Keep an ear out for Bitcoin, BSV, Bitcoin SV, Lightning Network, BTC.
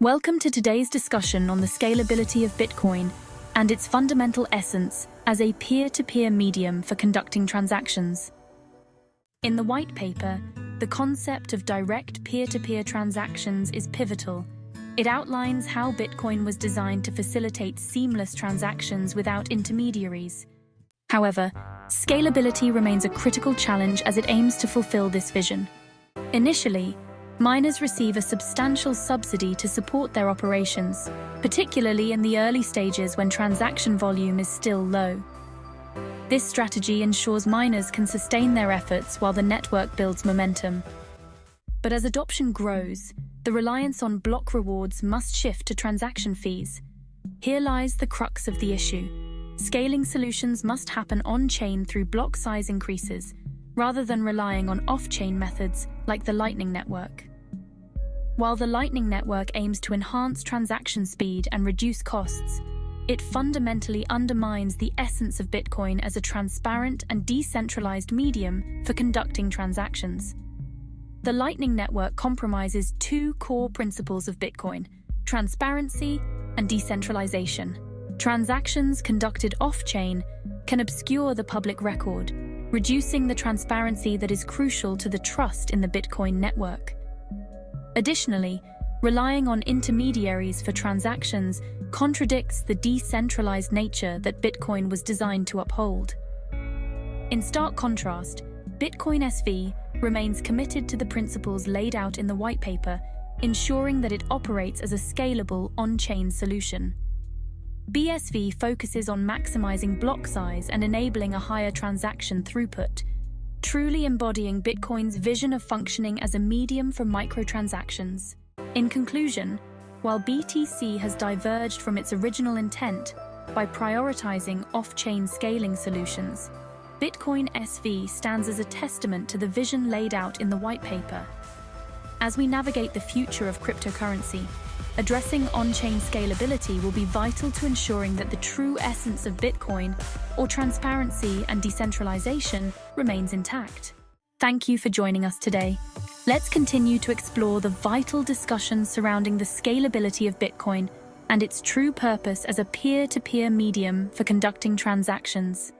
Welcome to today's discussion on the scalability of Bitcoin and its fundamental essence as a peer-to-peer medium for conducting transactions. In the white paper, the concept of direct peer-to-peer transactions is pivotal. It outlines how Bitcoin was designed to facilitate seamless transactions without intermediaries. However, scalability remains a critical challenge as it aims to fulfill this vision. Initially, miners receive a substantial subsidy to support their operations, particularly in the early stages when transaction volume is still low. This strategy ensures miners can sustain their efforts while the network builds momentum. But as adoption grows, the reliance on block rewards must shift to transaction fees. Here lies the crux of the issue. Scaling solutions must happen on-chain through block size increases, rather than relying on off-chain methods like the Lightning Network. While the Lightning Network aims to enhance transaction speed and reduce costs, it fundamentally undermines the essence of Bitcoin as a transparent and decentralized medium for conducting transactions. The Lightning Network compromises two core principles of Bitcoin: transparency and decentralization. Transactions conducted off-chain can obscure the public record, reducing the transparency that is crucial to the trust in the Bitcoin network. Additionally, relying on intermediaries for transactions contradicts the decentralized nature that Bitcoin was designed to uphold. In stark contrast, Bitcoin SV remains committed to the principles laid out in the white paper, ensuring that it operates as a scalable on-chain solution. BSV focuses on maximizing block size and enabling a higher transaction throughput, truly embodying Bitcoin's vision of functioning as a medium for microtransactions. In conclusion, while BTC has diverged from its original intent by prioritizing off-chain scaling solutions, Bitcoin SV stands as a testament to the vision laid out in the white paper. As we navigate the future of cryptocurrency, addressing on-chain scalability will be vital to ensuring that the true essence of Bitcoin, or transparency and decentralization, remains intact. Thank you for joining us today. Let's continue to explore the vital discussion surrounding the scalability of Bitcoin and its true purpose as a peer-to-peer medium for conducting transactions.